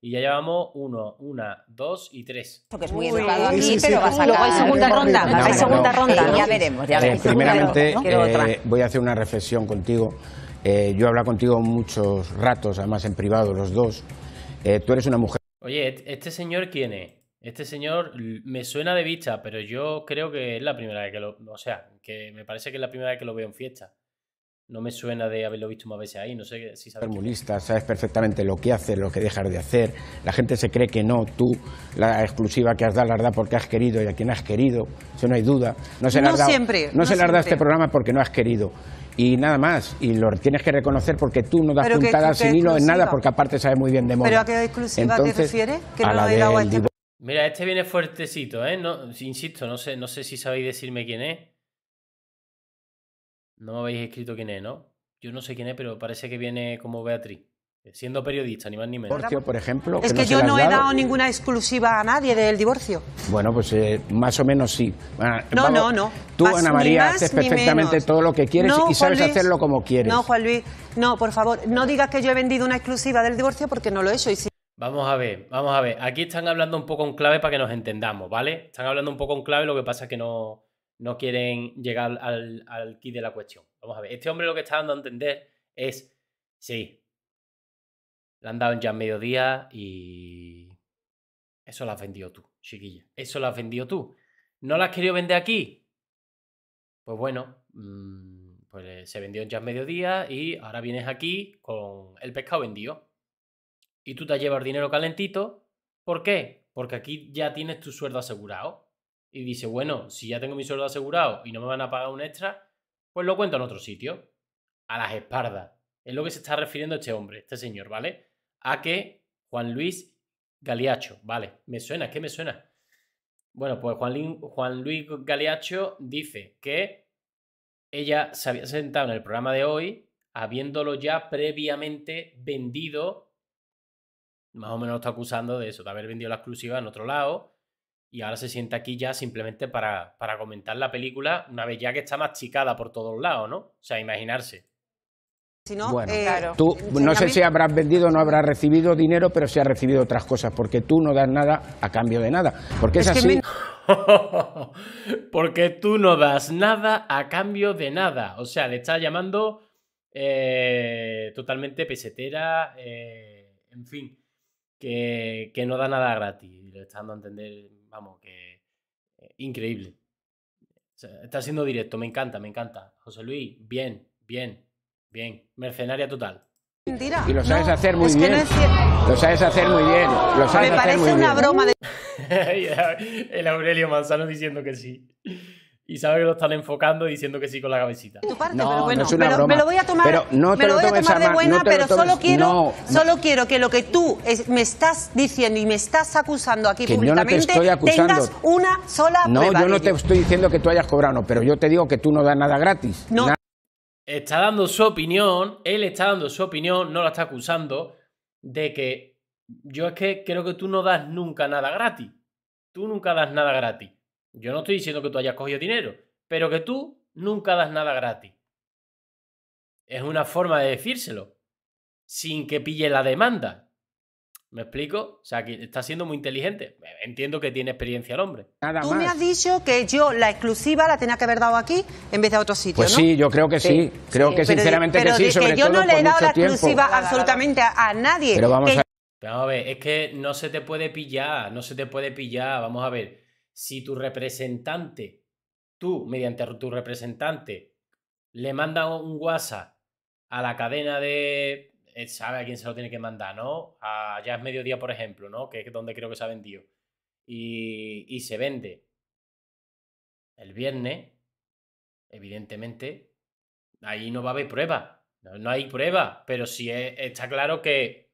Y ya llevamos 1, 1, 2 y 3. Esto que es muy educado aquí, sí, pero vas a luego hay segunda ronda. Hay segunda ronda, ya veremos. Primeramente, voy a hacer una reflexión contigo. Yo he hablado contigo muchos ratos, además en privado, los dos. Tú eres una mujer... Oye, ¿este señor quién es? Este señor me suena de vista, pero yo creo que es la primera vez que lo... O sea, que me parece que es la primera vez que lo veo en fiesta. No me suena de haberlo visto más veces ahí, no sé si sabes... Formulista, sabes perfectamente lo que haces, lo que dejas de hacer. La gente se cree que no, tú, la exclusiva que has dado, la has dado porque has querido y a quien has querido, eso no hay duda. No se la has dado, no se la has dado a este programa porque no has querido. Y nada más, y lo tienes que reconocer porque tú no das puntadas sin hilo en nada, porque aparte sabes muy bien de moda. ¿Pero a qué exclusiva te refieres? Que no lo he dado a este... Mira, este viene fuertecito, ¿eh? No, insisto, no sé si sabéis decirme quién es. No me habéis escrito quién es, ¿no? Yo no sé quién es, pero parece que viene como Beatriz, siendo periodista, ni más ni menos. Divorcio, por ejemplo. Es que yo no he dado ninguna exclusiva a nadie del divorcio. Bueno, pues más o menos sí. No, no, no. Tú, Ana María, haces perfectamente todo lo que quieres y sabes hacerlo como quieres. No, Juan Luis, no, por favor, no digas que yo he vendido una exclusiva del divorcio porque no lo he hecho. Vamos a ver. Aquí están hablando un poco en clave para que nos entendamos, ¿vale? Están hablando un poco en clave, lo que pasa es que no quieren llegar al quid de la cuestión. Vamos a ver. Este hombre lo que está dando a entender es... Sí. Le han dado ya mediodía y... Eso lo has vendido tú, chiquilla. Eso lo has vendido tú. ¿No lo has querido vender aquí? Pues bueno, pues se vendió ya mediodía y ahora vienes aquí con el pescado vendido. Y tú te llevas dinero calentito. ¿Por qué? Porque aquí ya tienes tu sueldo asegurado. Y dice, bueno, si ya tengo mi sueldo asegurado y no me van a pagar un extra, pues lo cuento en otro sitio. A las espaldas. Es lo que se está refiriendo este hombre, este señor, ¿vale? A que Juan Luis Galiacho, ¿vale? Me suena, es que me suena. Bueno, pues Juan Luis Galiacho dice que ella se había sentado en el programa de hoy habiéndolo ya previamente vendido. Más o menos lo está acusando de eso, de haber vendido la exclusiva en otro lado. Y ahora se sienta aquí ya simplemente para comentar la película una vez ya que está masticada por todos lados, ¿no? O sea, imaginarse. Si no, bueno, claro. Tú no sé si habrás vendido o no habrás recibido dinero, pero sí has recibido otras cosas, porque tú no das nada a cambio de nada. Porque es así. Porque tú no das nada a cambio de nada. O sea, le está llamando totalmente pesetera, en fin, que no da nada gratis. Le está dando a entender... Vamos, que increíble. O sea, está siendo directo, me encanta, me encanta. José Luis, bien, bien, bien. Mercenaria total. Mentira. Y lo sabes hacer muy bien. No es cierto. Lo sabes hacer muy bien. Lo sabes hacer muy bien. Me parece una broma de... El Aurelio Manzano diciendo que sí. Y sabe que lo están enfocando diciendo que sí con la cabecita. Tu parte, no, pero bueno, no es una broma. Me lo voy a tomar, pero no te me lo voy a tomar de buena, no pero solo quiero que lo que tú me estás diciendo y me estás acusando aquí que públicamente, yo no te estoy tengas una sola prueba. No, yo no te estoy diciendo que tú hayas cobrado, no, pero yo te digo que tú no das nada gratis. No. Está dando su opinión, él está dando su opinión, no la está acusando de que yo es que creo que tú no das nunca nada gratis. Tú nunca das nada gratis. Yo no estoy diciendo que tú hayas cogido dinero, pero que tú nunca das nada gratis. Es una forma de decírselo, sin que pille la demanda. ¿Me explico? O sea, que está siendo muy inteligente. Entiendo que tiene experiencia el hombre. Nada más. Tú me has dicho que yo la exclusiva la tenía que haber dado aquí en vez de a otro sitio, pues ¿no? Pues sí, yo creo que sí. Creo que sinceramente pero que sí, sobre todo por mucho tiempo. Yo no le he dado la exclusiva absolutamente a nadie. Pero vamos a ver, es que no se te puede pillar, no se te puede pillar. Vamos a ver. Si tu representante, tú, mediante tu representante, le manda un WhatsApp a la cadena de... ¿Sabe a quién se lo tiene que mandar, no? A Ya es Mediodía, por ejemplo, ¿no? Que es donde creo que se ha vendido. Y se vende el viernes, evidentemente, ahí no va a haber prueba. No hay prueba, pero sí está claro que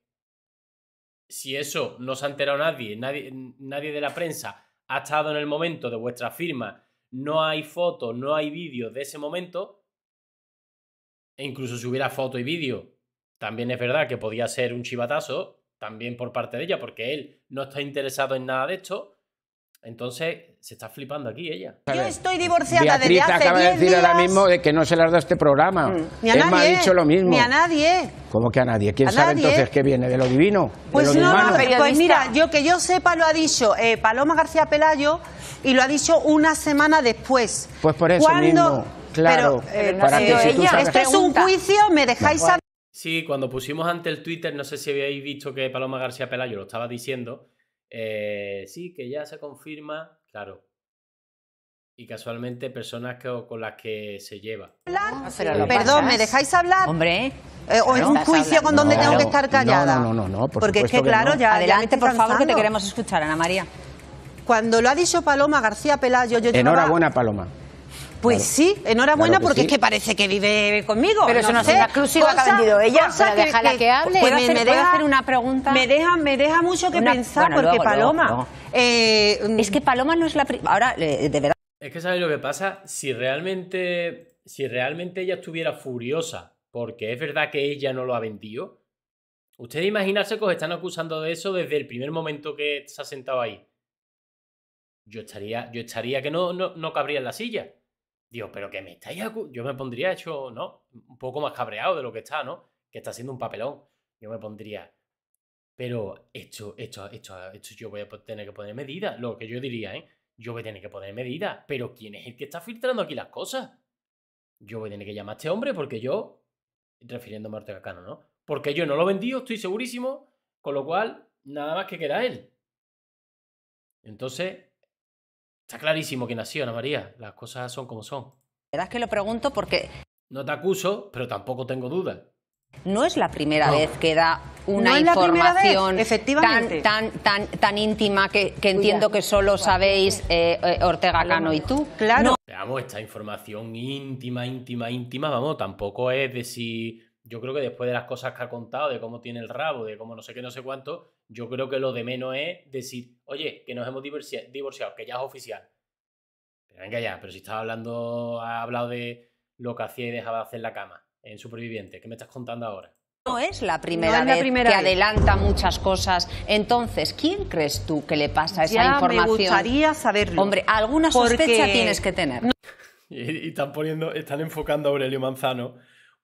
si eso no se ha enterado nadie de la prensa... Ha estado en el momento de vuestra firma, no hay fotos, no hay vídeos de ese momento, e incluso si hubiera foto y vídeo, también es verdad que podía ser un chivatazo, también por parte de ella, porque él no está interesado en nada de esto, Entonces, se está flipando aquí ella. Yo estoy divorciada desde hace 10 días. Beatriz acaba de decir ahora mismo de que no se las da este programa. Ni a nadie. Emma ha dicho lo mismo. Ni a nadie. ¿Cómo que a nadie? ¿Quién sabe entonces qué viene? ¿De lo divino? Pues no, pues mira, que yo sepa lo ha dicho Paloma García Pelayo y lo ha dicho una semana después. Pues por eso mismo, claro. Pero, para que si tú sabes... Esto es un juicio, me dejáis saber. Sí, cuando pusimos ante el Twitter, no sé si habéis visto que Paloma García Pelayo lo estaba diciendo... sí, que ya se confirma, claro. Y casualmente personas que, con las que se lleva. Perdón, ¿me dejáis hablar? Hombre. ¿O en un juicio con donde tengo que estar callada? No. Porque es que, claro, ya... Adelante, por favor, que te queremos escuchar, Ana María. Cuando lo ha dicho Paloma García Pelayo... Enhorabuena, Paloma. Pues sí, enhorabuena, porque es que parece que vive conmigo. Pero eso no es una exclusiva que ha vendido ella. Déjala que hable. ¿Puedo hacer una pregunta? Me deja mucho que pensar, porque Paloma... Es que Paloma no es la primera... Ahora, de verdad... Es que ¿sabéis lo que pasa? Si realmente ella estuviera furiosa, porque es verdad que ella no lo ha vendido, ustedes imaginarse que os están acusando de eso desde el primer momento que se ha sentado ahí. Yo estaría que no cabría en la silla. Digo, pero que me estáis acusando. Yo me pondría hecho, ¿no? Un poco más cabreado de lo que está, ¿no? Que está haciendo un papelón. Yo me pondría... Pero esto yo voy a tener que poner medidas. Lo que yo diría, ¿eh? Yo voy a tener que poner medidas. Pero ¿quién es el que está filtrando aquí las cosas? Yo voy a tener que llamar a este hombre porque yo... Refiriéndome a Ortega Cano, ¿no? Porque yo no lo vendí, estoy segurísimo. Con lo cual, nada más que queda él. Entonces... Está clarísimo quién ha sido, Ana María. Las cosas son como son. La verdad es que lo pregunto porque... No te acuso, pero tampoco tengo dudas. No es la primera vez que da una información tan íntima que entiendo que solo sabéis Ortega Cano y tú. Claro. Veamos, esta información íntima, vamos, tampoco es de si... Yo creo que después de las cosas que ha contado, de cómo tiene el rabo, de cómo no sé qué, no sé cuánto, yo creo que lo de menos es decir, oye, que nos hemos divorciado, que ya es oficial. Pero venga ya, pero si estaba hablando, ha hablado de lo que hacía y dejaba de hacer la cama en Superviviente, ¿qué me estás contando ahora? No es la primera vez que adelanta muchas cosas. Entonces, ¿quién crees tú que le pasa esa información? Me gustaría saberlo. Hombre, alguna sospecha tienes que tener. Y están enfocando a Aurelio Manzano.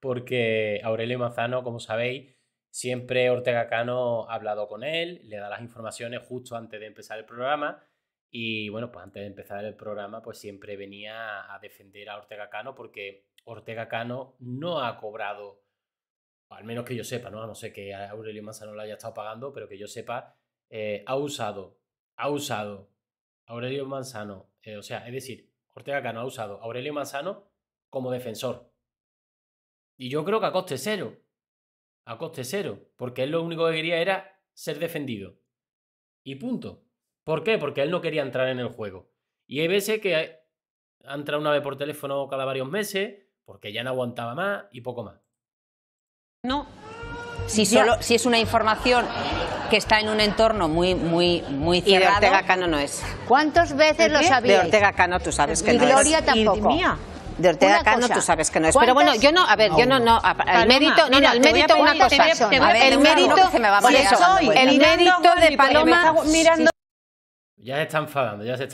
Porque Aurelio Manzano, como sabéis, siempre Ortega Cano ha hablado con él, le da las informaciones justo antes de empezar el programa y, bueno, pues antes de empezar el programa pues siempre venía a defender a Ortega Cano porque Ortega Cano no ha cobrado, al menos que yo sepa, ¿no? A no ser que Aurelio Manzano lo haya estado pagando, pero que yo sepa, ha usado Aurelio Manzano, o sea, es decir, Ortega Cano ha usado a Aurelio Manzano como defensor. Y yo creo que a coste cero, porque él lo único que quería era ser defendido. Y punto. ¿Por qué? Porque él no quería entrar en el juego. Y hay veces que ha entrado una vez por teléfono cada varios meses, porque ya no aguantaba más y poco más. No. Si es una información que está en un entorno muy cerrado. Y de Ortega Cano no es. ¿Cuántas veces lo sabías? De Ortega Cano tú sabes que no es. Y Gloria tampoco. De Ortega Cano tú sabes que no es. Pero bueno, yo no, a ver, yo no, al mérito, al mérito una cosa. El mérito, el mérito de Paloma mirando. Ya se está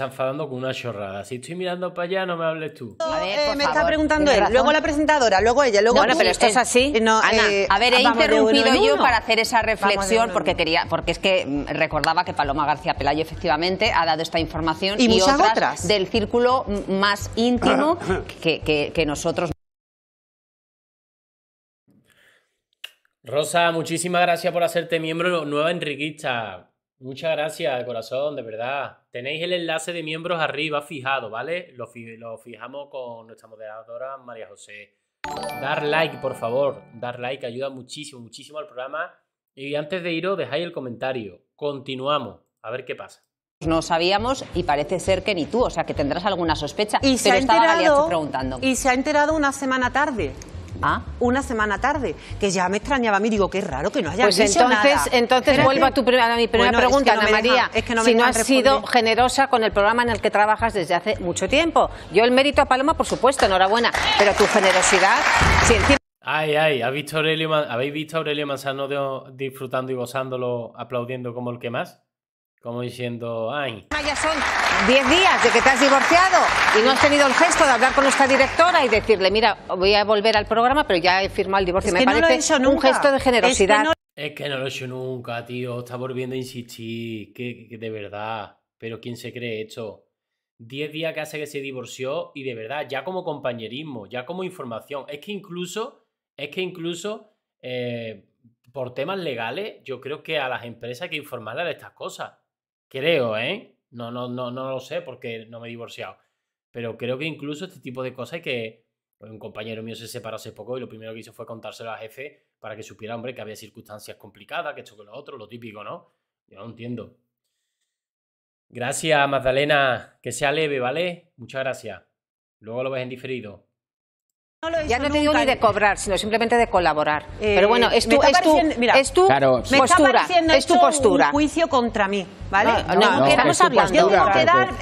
enfadando, con una chorrada. Si estoy mirando para allá, no me hables tú. A ver, por favor, me está preguntando él, luego la presentadora, luego ella, luego tú. Bueno, pero esto es así. No, Ana, a ver, he interrumpido yo para hacer esa reflexión porque quería, porque es que recordaba que Paloma García Pelayo efectivamente ha dado esta información y muchas otras del círculo más íntimo que nosotros. Rosa, muchísimas gracias por hacerte miembro nueva enriquista. Muchas gracias, de corazón, de verdad. Tenéis el enlace de miembros arriba fijado, ¿vale? Lo fijamos con nuestra moderadora María José. Dar like, por favor. Dar like ayuda muchísimo, muchísimo al programa. Y antes de iros, dejáis el comentario. Continuamos. A ver qué pasa. No sabíamos y parece ser que ni tú, o sea que tendrás alguna sospecha. Y pero estaba Galiacho preguntando. Y se ha enterado una semana tarde. Ah, una semana tarde, que ya me extrañaba a mí, digo, qué raro que no haya pues dicho nada. Entonces vuelvo a mi primera pregunta, Ana María, si no has sido generosa con el programa en el que trabajas desde hace mucho tiempo. Yo el mérito a Paloma, por supuesto, enhorabuena, pero tu generosidad... ¿habéis visto a Aurelio Manzano disfrutando y gozándolo, aplaudiendo como el que más? Como diciendo, ay. Ya son 10 días de que te has divorciado y no has tenido el gesto de hablar con nuestra directora y decirle, mira, voy a volver al programa, pero ya he firmado el divorcio. Es que me parece un gesto de generosidad. Es que no lo he hecho nunca, tío. Está volviendo a insistir. Que de verdad. Pero ¿quién se cree esto? 10 días que hace que se divorció y de verdad, ya como compañerismo, ya como información. Es que incluso por temas legales, yo creo que a las empresas hay que informarles de estas cosas. Creo, ¿eh? No lo sé porque no me he divorciado. Pero creo que incluso este tipo de cosas que... Un compañero mío se separó hace poco y lo primero que hizo fue contárselo al jefe para que supiera, hombre, que había circunstancias complicadas, que esto, que lo otro, lo típico, ¿no? Yo no entiendo. Gracias, Magdalena. Que sea leve, ¿vale? Muchas gracias. Luego lo ves en diferido. Ya no te digo ni de cobrar, sino simplemente de colaborar. Pero bueno, es tu postura. Un juicio contra mí, ¿vale?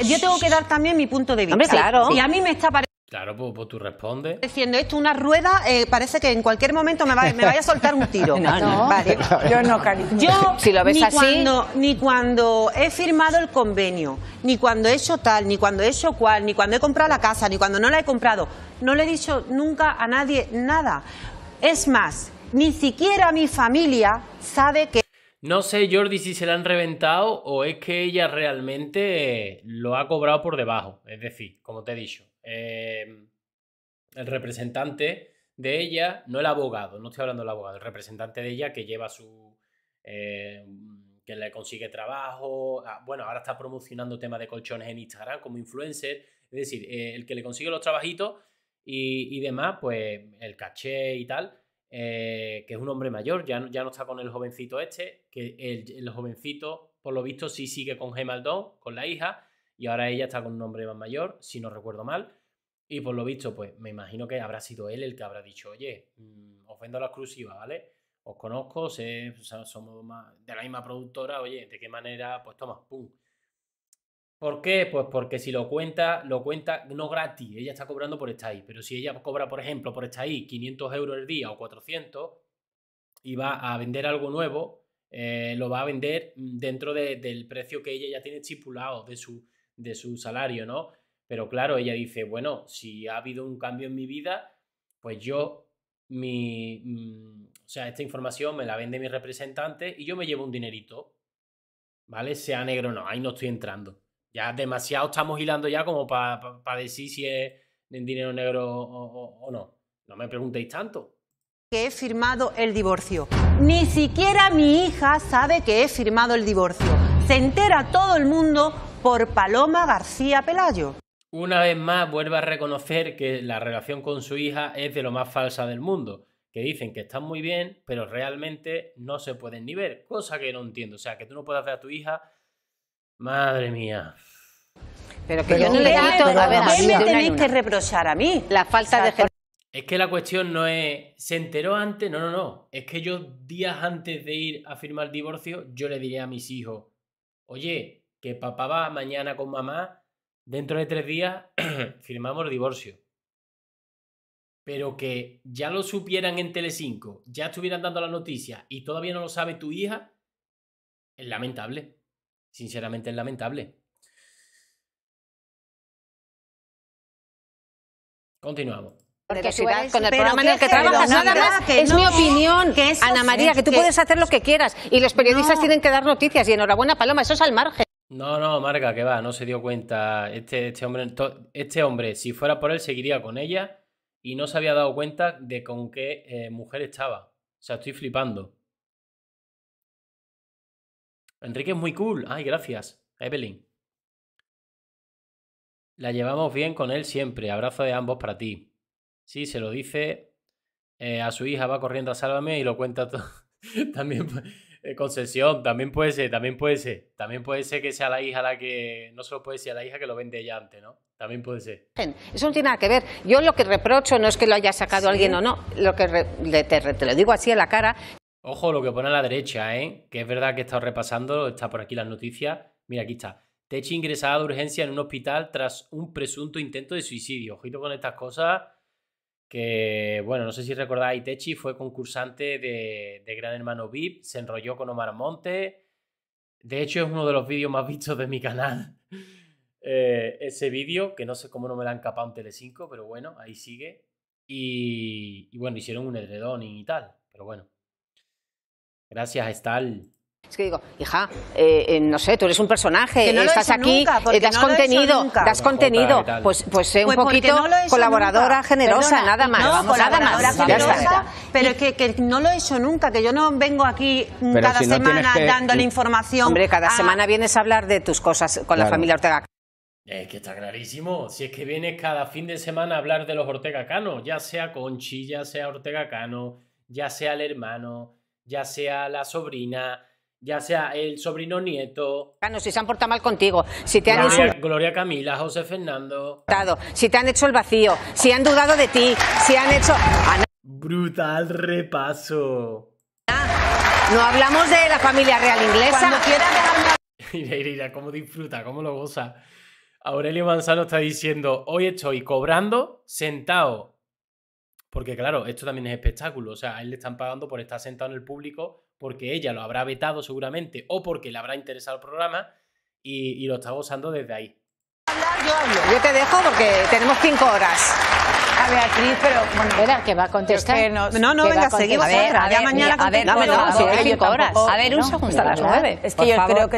Yo tengo que dar también mi punto de vista. Hombre, claro. Y a mí me está pareciendo... Claro, pues tú respondes. Diciendo esto, una rueda, parece que en cualquier momento me vaya a soltar un tiro. No. Vale. Yo no, cariño. Yo, si lo ves así... Ni cuando he firmado el convenio, ni cuando he hecho tal, ni cuando he hecho cual, ni cuando he comprado la casa, ni cuando no la he comprado, no le he dicho nunca a nadie nada. Es más, ni siquiera mi familia sabe que... No sé, Jordi, si se la han reventado o es que ella realmente lo ha cobrado por debajo. Es decir, como te he dicho. El representante de ella, no el abogado, no estoy hablando del abogado, el representante de ella que lleva su... que le consigue trabajo, bueno, ahora está promocionando temas de colchones en Instagram como influencer, es decir, el que le consigue los trabajitos y demás, pues el caché y tal, que es un hombre mayor, ya no está con el jovencito este, que el jovencito, por lo visto, sí sigue con Gemma Aldón, con la hija, y ahora ella está con un hombre más mayor, si no recuerdo mal, y por lo visto, pues me imagino que habrá sido él el que habrá dicho, oye, os vendo la exclusiva, ¿vale? Os conozco, somos de la misma productora, oye, ¿de qué manera? Pues toma, pum. ¿Por qué? Pues porque si lo cuenta no gratis, ella está cobrando por estar ahí, pero si ella cobra, por ejemplo, por estar ahí 500 euros el día o 400 y va a vender algo nuevo, lo va a vender dentro del precio que ella ya tiene estipulado de su salario, ¿no? Pero claro, ella dice, bueno, si ha habido un cambio en mi vida, pues yo, o sea, esta información me la vende mi representante y yo me llevo un dinerito, ¿vale? Sea negro o no, ahí no estoy entrando. Ya demasiado estamos hilando ya como para decir si es dinero negro o no. No me preguntéis tanto. Que he firmado el divorcio. Ni siquiera mi hija sabe que he firmado el divorcio. Se entera todo el mundo por Paloma García Pelayo. Una vez más vuelve a reconocer que la relación con su hija es de lo más falsa del mundo, que dicen que están muy bien, pero realmente no se pueden ni ver, cosa que no entiendo. O sea, que tú no puedas ver a tu hija, madre mía. Pero yo no le grito, a ver, ¿qué me tenéis que reprochar a mí? La falta de ejercicio. Es que la cuestión no es, ¿se enteró antes? No. Es que yo días antes de ir a firmar el divorcio, yo le diré a mis hijos, oye, que papá va mañana con mamá, dentro de 3 días firmamos el divorcio. Pero que ya lo supieran en Telecinco, ya estuvieran dando la noticia y todavía no lo sabe tu hija, es lamentable. Sinceramente es lamentable. Continuamos. Con el programa en el que trabajas, nada más. Es mi opinión, Ana María, que tú puedes hacer lo que quieras y los periodistas tienen que dar noticias y enhorabuena, Paloma, eso es al margen. No, Marga, que va, no se dio cuenta. Este hombre, si fuera por él, seguiría con ella y no se había dado cuenta de con qué mujer estaba. O sea, estoy flipando. Enrique es muy cool. Ay, gracias, Evelyn. La llevamos bien con él siempre. Abrazo de ambos para ti. Sí, se lo dice a su hija, va corriendo a Sálvame y lo cuenta todo. También concesión, también puede ser que sea la hija la que, no solo puede ser la hija que lo vende ella antes, ¿no? También puede ser. Eso no tiene nada que ver. Yo lo que reprocho no es que lo haya sacado alguien o no, lo que te lo digo así a la cara. Ojo lo que pone a la derecha, ¿eh? Que es verdad que he estado repasando, está por aquí las noticias. Mira, aquí está. Itechi ingresada de urgencia en un hospital tras un presunto intento de suicidio. Ojito con estas cosas. Que, bueno, no sé si recordáis, Itechi fue concursante de Gran Hermano VIP, se enrolló con Omar Monte, De hecho, es uno de los vídeos más vistos de mi canal. Ese vídeo, que no sé cómo no me lo han capado en Telecinco, pero bueno, ahí sigue. Y bueno, hicieron un edredón y tal, pero bueno. Gracias, Estal. Es que digo, hija, no sé, tú eres un personaje, no estás aquí, das contenido, pues un poquito no colaboradora nunca. Generosa, perdona, nada más, no, vamos, nada más. Generosa, ya pero es que no lo he hecho nunca, que yo no vengo aquí pero cada si no semana dándole información. Hombre, cada semana vienes a hablar de tus cosas con claro. La familia Ortega. Es que está clarísimo, si es que vienes cada fin de semana a hablar de los Ortega Cano, ya sea Conchi, ya sea Ortega Cano, ya sea el hermano, ya sea la sobrina... Ya sea el sobrino nieto... Cano, si se han portado mal contigo, si te han hecho... Gloria Camila, José Fernando... Si te han hecho el vacío, si han dudado de ti, si han hecho... Brutal repaso. No hablamos de la familia real inglesa. Cuando quiera dejar... Mira, cómo disfruta, cómo lo goza. Aurelio Manzano está diciendo, hoy estoy cobrando sentado. Porque claro, esto también es espectáculo. O sea, a él le están pagando por estar sentado en el público... porque ella lo habrá vetado seguramente o porque le habrá interesado el programa y lo está gozando desde ahí. Yo te dejo porque tenemos 5 horas. A ver, Beatriz, pero... Bueno, espera, que va a contestar. Que no, venga, seguimos. A ver, ya mañana... A ver, 5 horas. A ver, un segundo. Hasta las 9. Es que yo creo que...